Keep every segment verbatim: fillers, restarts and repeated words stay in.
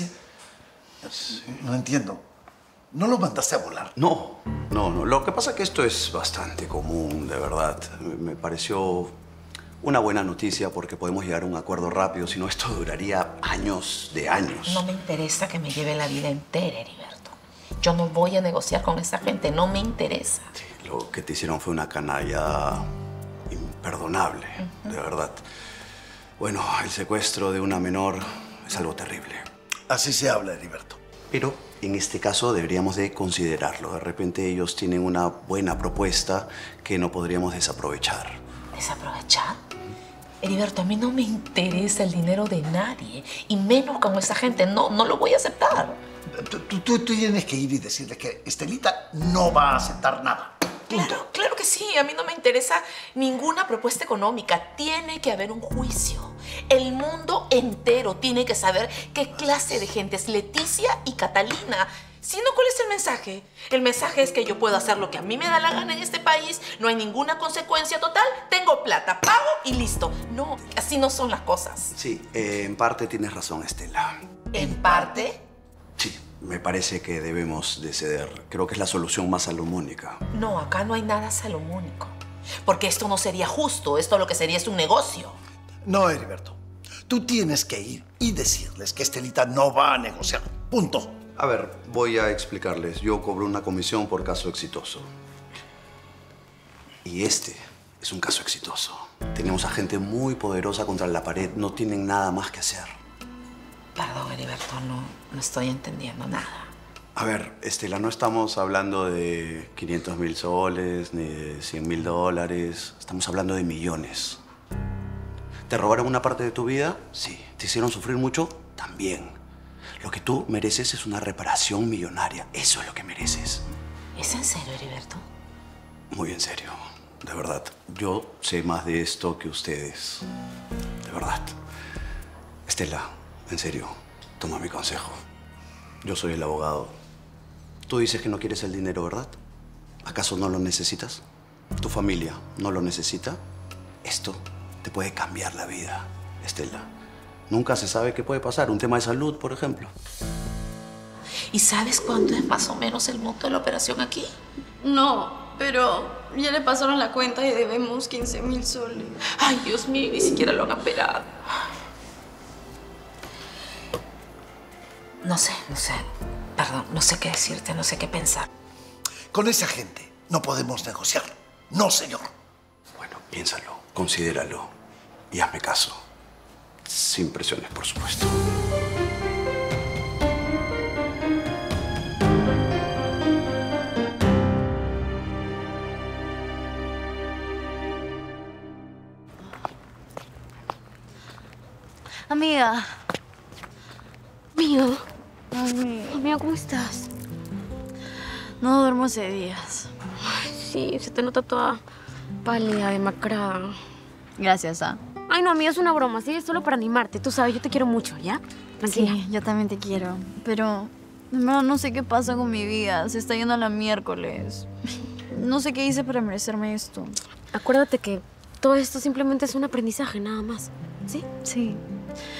iglesia? Sí. No entiendo. ¿No lo mandaste a volar? No, no, no. Lo que pasa es que esto es bastante común, de verdad. Me pareció una buena noticia porque podemos llegar a un acuerdo rápido. Si no, esto duraría años de años. No me interesa que me lleve la vida entera, Heriberto. Yo no voy a negociar con esa gente. No me interesa. Sí, lo que te hicieron fue una canalla imperdonable, uh-huh. de verdad. Bueno, el secuestro de una menor es algo terrible. Así se habla, Heriberto. Pero en este caso deberíamos de considerarlo. De repente ellos tienen una buena propuesta que no podríamos desaprovechar. ¿Desaprovechar? Heriberto, a mí no me interesa el dinero de nadie. Y menos con esa gente. No, no lo voy a aceptar. Tú, tú, tú tienes que ir y decirle que Estelita no va a aceptar nada. Claro, claro que sí. A mí no me interesa ninguna propuesta económica. Tiene que haber un juicio. El mundo entero tiene que saber qué clase de gente es Leticia y Catalina. Si no, ¿cuál es el mensaje? El mensaje es que yo puedo hacer lo que a mí me da la gana en este país. No hay ninguna consecuencia total. Tengo plata, pago y listo. No, así no son las cosas. Sí, eh, en parte tienes razón, Estela. ¿En parte? Sí. Me parece que debemos de ceder. Creo que es la solución más salomónica. No, acá no hay nada salomónico. Porque esto no sería justo. Esto lo que sería es un negocio. No, Heriberto. Tú tienes que ir y decirles que Estelita no va a negociar. Punto. A ver, voy a explicarles. Yo cobro una comisión por caso exitoso. Y este es un caso exitoso. Tenemos a gente muy poderosa contra la pared. No tienen nada más que hacer. Perdón, Heriberto, no, no estoy entendiendo nada. A ver, Estela, no estamos hablando de quinientos mil soles ni de cien mil dólares. Estamos hablando de millones. ¿Te robaron una parte de tu vida? Sí. ¿Te hicieron sufrir mucho? También. Lo que tú mereces es una reparación millonaria. Eso es lo que mereces. ¿Es en serio, Heriberto? Muy en serio. De verdad. Yo sé más de esto que ustedes. De verdad. Estela. En serio, toma mi consejo. Yo soy el abogado. Tú dices que no quieres el dinero, ¿verdad? ¿Acaso no lo necesitas? ¿Tu familia no lo necesita? Esto te puede cambiar la vida, Estela. Nunca se sabe qué puede pasar. Un tema de salud, por ejemplo. ¿Y sabes cuánto es más o menos el monto de la operación aquí? No, pero... ya le pasaron la cuenta y debemos quince mil soles. Ay, Dios mío, ni siquiera lo han operado. No sé, no sé. Perdón, no sé qué decirte, no sé qué pensar. Con esa gente no podemos negociar. No, señor. Bueno, piénsalo, considéralo y hazme caso. Sin presiones, por supuesto. Amiga. Amigo. Amigo. Amigo, ¿cómo estás? No duermo hace días. Ay, sí, se te nota toda pálida, demacrada. Gracias, ¿ah? ¿eh? Ay, no, amigo, es una broma, sí, es solo para animarte. Tú sabes, yo te quiero mucho, ¿ya? Tranquila. Sí, yo también te quiero, pero en verdad no sé qué pasa con mi vida. Se está yendo a la miércoles. No sé qué hice para merecerme esto. Acuérdate que todo esto simplemente es un aprendizaje, nada más. ¿Sí? Sí.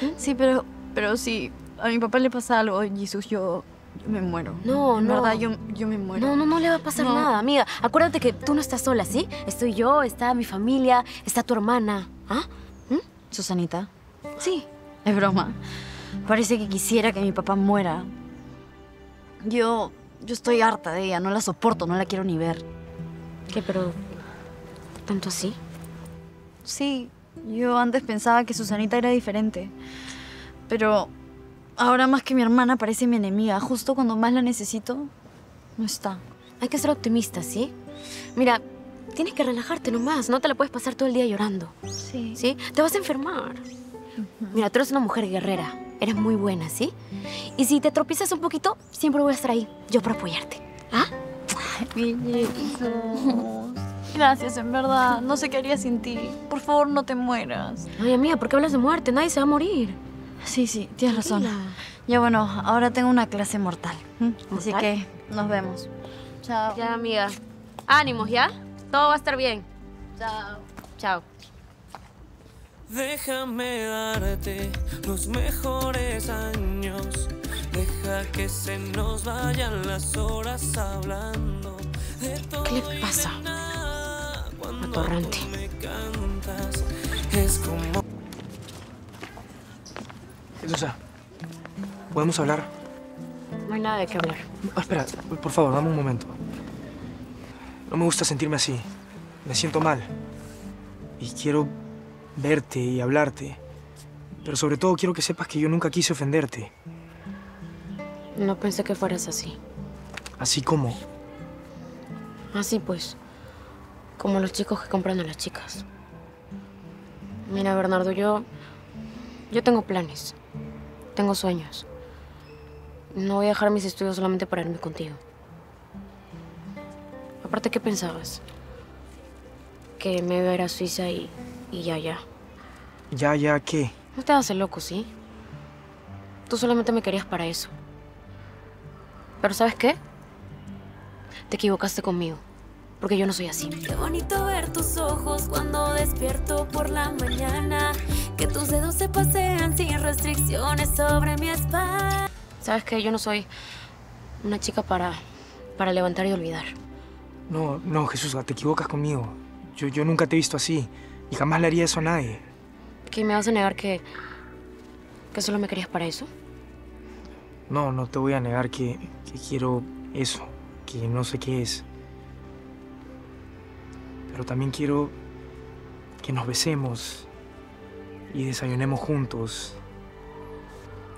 ¿Eh? Sí, pero, pero sí... a mi papá le pasa algo, Jesús, yo, yo me muero. No, no. ¿Verdad? Yo, yo me muero. No, no, no le va a pasar no. nada, amiga. Acuérdate que tú no estás sola, ¿sí? Estoy yo, está mi familia, está tu hermana. ¿Ah? ¿Mm? ¿Susanita? Sí. Es broma. Parece que quisiera que mi papá muera. Yo, yo estoy harta de ella, no la soporto, no la quiero ni ver. ¿Qué, pero tanto así? Sí, yo antes pensaba que Susanita era diferente, pero... ahora más que mi hermana parece mi enemiga. Justo cuando más la necesito, no está. Hay que ser optimista, ¿sí? Mira, tienes que relajarte nomás. No te la puedes pasar todo el día llorando. Sí. ¿Sí? Te vas a enfermar. Uh-huh. Mira, tú eres una mujer guerrera. Eres muy buena, ¿sí? Uh-huh. Y si te tropiezas un poquito, siempre voy a estar ahí. Yo para apoyarte. ¿Ah? Bellezos. Gracias, en verdad. No sé qué haría sin ti. Por favor, no te mueras. Ay, amiga, ¿por qué hablas de muerte? Nadie se va a morir. Sí, sí, tienes razón. Ya bueno, ahora tengo una clase mortal. ¿Mm? ¿Mortal? Así que nos vemos. Chao. Ya, amiga. Ánimos, ¿ya? Todo va a estar bien. Chao. Chao. Déjame darte los mejores años. para que se nos vayan las horas hablando de todo. ¿Qué le pasa? Atorrante. Es como... Jesusa, ¿podemos hablar? No hay nada de qué hablar. Ah, espera, por favor, dame un momento. No me gusta sentirme así. Me siento mal. Y quiero verte y hablarte. Pero sobre todo quiero que sepas que yo nunca quise ofenderte. No pensé que fueras así. ¿Así cómo? Así pues. Como los chicos que compran a las chicas. Mira, Bernardo, yo... Yo tengo planes. Tengo sueños. No voy a dejar mis estudios solamente para irme contigo. Aparte, ¿qué pensabas? Que me iba a ir a Suiza y, y ya, ya. ¿Ya, ya qué? No te hagas el loco, ¿sí? Tú solamente me querías para eso. Pero ¿sabes qué? Te equivocaste conmigo, porque yo no soy así. Qué bonito ver tus ojos cuando despierto por la mañana. Que tus dedos se pasean sin restricciones sobre mi espalda. ¿Sabes qué? Yo no soy una chica para, para levantar y olvidar. No, no, Jesús, te equivocas conmigo. Yo, yo nunca te he visto así y jamás le haría eso a nadie. ¿Qué me vas a negar que, que solo me querías para eso? No, no te voy a negar que, que quiero eso, que no sé qué es. Pero también quiero que nos besemos y desayunemos juntos.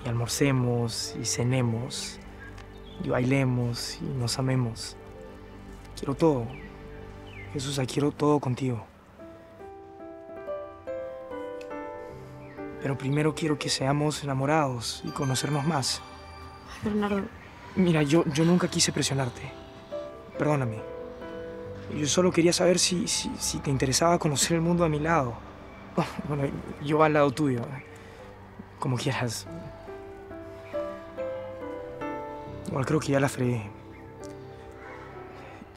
Y almorcemos y cenemos y bailemos y nos amemos. Quiero todo. Jesús, quiero todo contigo. Pero primero quiero que seamos enamorados y conocernos más. Ay, Bernardo. Mira, yo, yo nunca quise presionarte. Perdóname. Yo solo quería saber si, si, si te interesaba conocer el mundo a mi lado. Bueno, yo al lado tuyo. Como quieras. Igual creo que ya la fregué.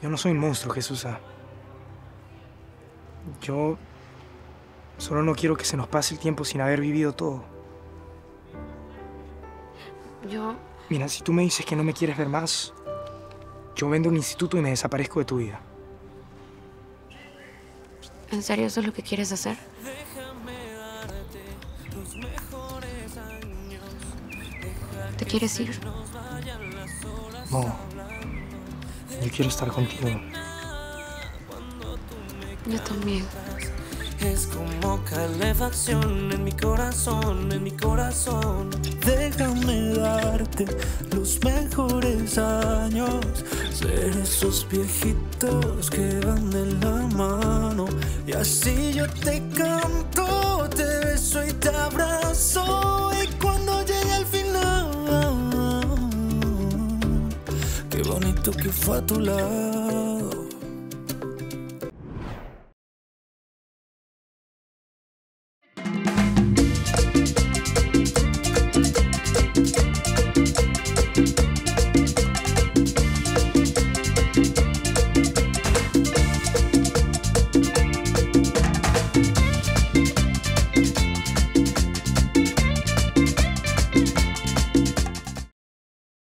Yo no soy un monstruo, Jesús. Yo solo no quiero que se nos pase el tiempo sin haber vivido todo. Yo... Mira, si tú me dices que no me quieres ver más, yo vendo un instituto y me desaparezco de tu vida. ¿En serio eso es lo que quieres hacer? ¿Te quieres ir? No. Yo quiero estar contigo. Yo también. Es como calefacción en mi corazón, en mi corazón. Déjame darte los mejores años. Ser esos viejitos que van de la mano. Y así yo te canto, te beso y te abrazo. Y cuando llegue al final, qué bonito que fue a tu lado.